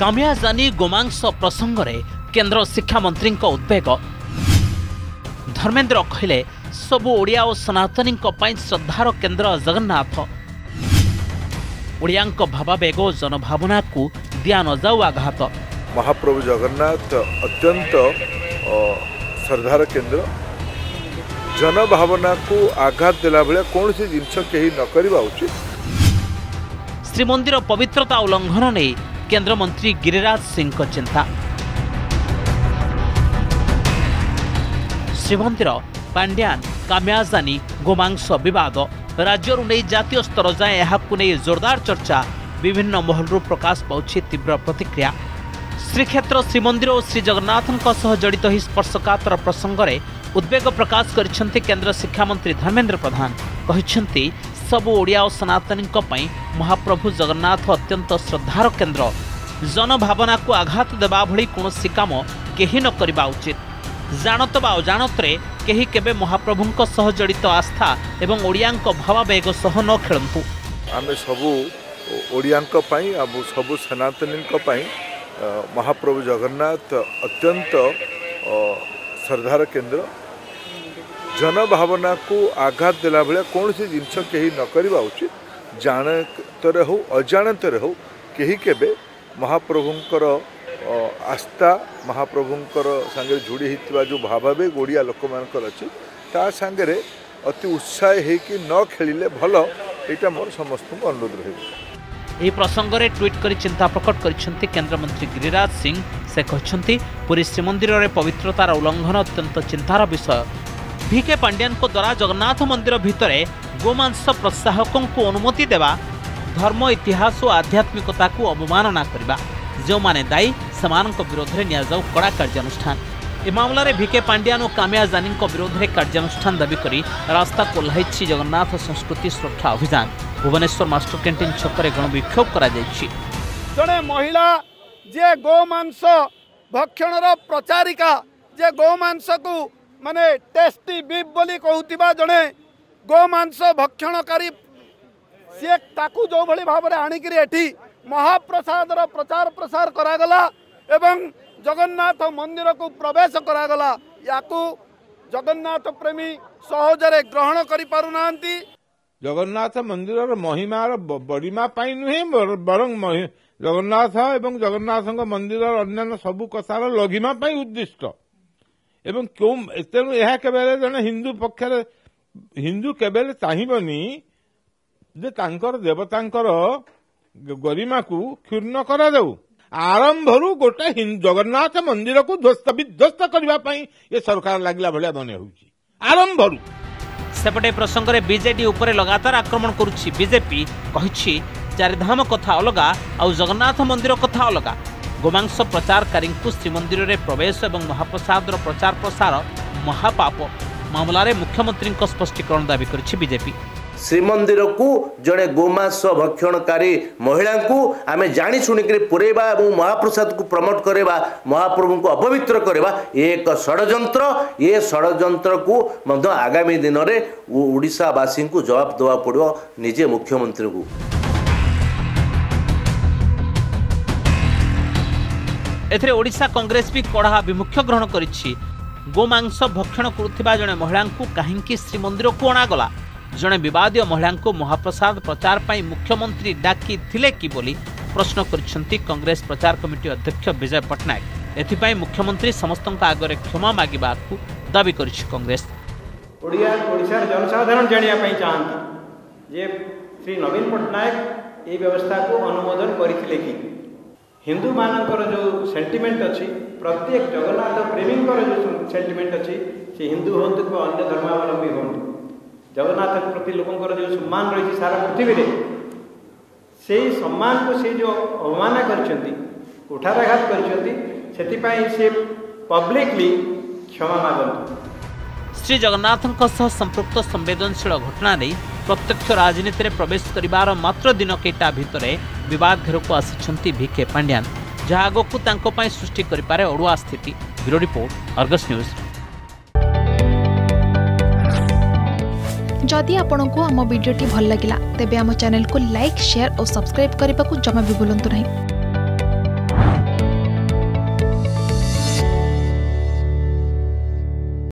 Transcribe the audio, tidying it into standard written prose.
कामियाजानी गोमांस प्रसंग में केन्द्र शिक्षामंत्री उद्वेग। धर्मेन्द्र कहले सबु ओडिया और सनातनी श्रद्धार केन्द्र जगन्नाथ। ओडिया भावावेग और जनभावना को दिया न जाऊ आघात। महाप्रभु जगन्नाथ अत्यंत श्रद्धार केन्द्र। जनभावना को आघात देला भलिया कौन सी जिनस केही न करबा उचित। श्रीमंदिर पवित्रता उल्लंघन ने केंद्र मंत्री गिरिराज सिंह को चिंता। श्रीमंदिर पांड्यान कामियाजानी गोमांस विवाद राज्य नहीं जातीय स्तर जाए यहाकू नहीं जोरदार चर्चा। विभिन्न महलू प्रकाश पाउछि तीव्र प्रतिक्रिया। श्रीक्षेत्र श्रीमंदिर और श्री जगन्नाथन जड़ित ही स्पर्शकातर प्रसंग में उद्वेग प्रकाश करिसेंति केंद्र शिक्षा मंत्री धर्मेन्द्र प्रधान। कहिसेंति सबु ओडिया और सनातनी महाप्रभु जगन्नाथ अत्यंत श्रद्धार केन्द्र। जनभावना को आघात देवा भली कोनोसी काम केही न करबा उचित। जानत बा अजाणतरे केही केबे महाप्रभुंक सह जड़ित आस्था एवं ओडियांक भावावेग सह न खेलंतु। आमे सबु ओडियांक पई आबु सबु सनातनींक पई महाप्रभु जगन्नाथ अत्यंत श्रद्धार केन्द्र। जनभावना को आघात देला भलिया कौन सी जिनस केही न करबा उचित। जानतर हो अजाणतर हो केही केबे महाप्रभुंकर आस्था महाप्रभुंकर संगे जोड़ी हितवा जो भावावे गोड़िया लोक मानकर अछि ता संगे अति उत्साह हे कि न खेलिले भलो। एटा मोर समस्त अनुरोध रहै। यह प्रसंग में ट्वीट कर चिंता प्रकट कर केंद्र मंत्री गिरिराज सिंह। से कहते पूरी श्रीमंदिर में पवित्रतार उल्लंघन अत्यंत चिंतार विषय। वीके पांड्यान द्वारा जगन्नाथ मंदिर भितर गोमांस प्रोत्साहकों को अनुमति देवा धर्म इतिहास और आध्यात्मिकता को अवमानना करवा जो माने दायी से विरोध में निजाऊ कड़ा कार्यानुष्ठान। यह मामलें वीके पांड्यान और कामियाजानी विरोध में कार्यानुष्ठान दावी कर रास्ता कोल्हाई जगन्नाथ संस्कृति सुरक्षा अभियान। भुवनेश्वर मास्टर कैंटीन छकरे गणविक्षोभ करा जायछि। जड़े महिला जे गोमांस भक्षणर प्रचारिका जे गोमांस को माने टेस्टी बीफ बोली कहूतिबा जड़े गोमांस भक्षणकारी से ताकू जो भली भाव में आनिकरी एठी महाप्रसादर प्रचार प्रसार करागला एवं जगन्नाथ मंदिर को प्रवेश करागला। याकू जगन्नाथ प्रेमी सहजरे ग्रहण करि पारुनांती। जगन्नाथ मंदिर महिमा बड़ीमा पाई नुहे बरंग जगन्नाथ एवं जगन्नाथ मंदिर अन्य सबू कथार लघिमा उद्दिष्ट एवं क्यों तेणु यह केवल जन हिंदू पक्षर हिंदू केवल चाहिए जे तांकर देवतांकर गरिमा को क्षुर्ण करा जाऊ। आरंभरू गोटे जगन्नाथ मंदिर को ध्वस्त विध्वस्त करने ये सरकार लगला भाया मन हो आरंभरू। सेपटे प्रसंग में बीजेडी उपरे लगातार आक्रमण करुछि बीजेपी। कहिछि चारिधाम कथा अलगा आ जगन्नाथ मंदिर कथा अलगा। गोमांस प्रचारकारी श्रीमंदिर में प्रवेश और महाप्रसादर प्रचार प्रसार महापाप। मामलें मुख्यमंत्री स्पष्टीकरण दावी करिछि बीजेपी। श्रीमंदिर को जड़े गोमांस भक्षणकारी महिला को आम जाणी शुणिकी पुरेवा और महाप्रसाद को प्रमोट करवा महाप्रभु को अपवित्र करवा एक षड्यंत्र। ये षड्यंत्र को आगामी दिन में ओडिशावासी को जवाब देवा पड़ो निजे मुख्यमंत्री को। एथिरे ओडिशा कांग्रेस भी कड़ा विमुख्य ग्रहण करिछि। गोमांस भक्षण करुथिबा जड़े महिला कहीं श्रीमंदिर को अणागला। जड़े बदय महिला को महाप्रसाद प्रचार पर मुख्यमंत्री डाकी थिले कि बोली प्रश्न करछंती कांग्रेस प्रचार कमिटी अध्यक्ष विजय पट्टनायक। एथिपाई मुख्यमंत्री समस्त आगे क्षमा मांगा को दावी करछि कांग्रेस। जनसाधारण जानापी चाहती जे श्री नवीन पट्टनायक ये व्यवस्था को अनुमोदन करते कि हिंदू मानकर जो सेंटिमेंट अच्छी प्रत्येक जगन्नाथ प्रेमी जो सेंटिमेंट अच्छी से हिंदू हूँ कि अन्य धर्मावलम्बी हूँ जगन्नाथ प्रति लोकंर जो सम्मान रही सारा पृथ्वी में से सम्मान को से जो अवमानना करुठाराघात कर पब्लिकली क्षमा मांगत। श्री जगन्नाथ संपृक्त संवेदनशील घटना नहीं प्रत्यक्ष राजनीति में प्रवेश कर मात्र दिन कईटा भितर बद घेर को आसी वीके पांड्यान जहाँ आगक सृष्टि करे अड़ुआ स्थिति। Bureau report Argus news. जदि आपंक आम भिड्टे भल लगा तेब आम चैनल को लाइक शेयर और सब्सक्राइब करने को जमा भी बुलां नहीं।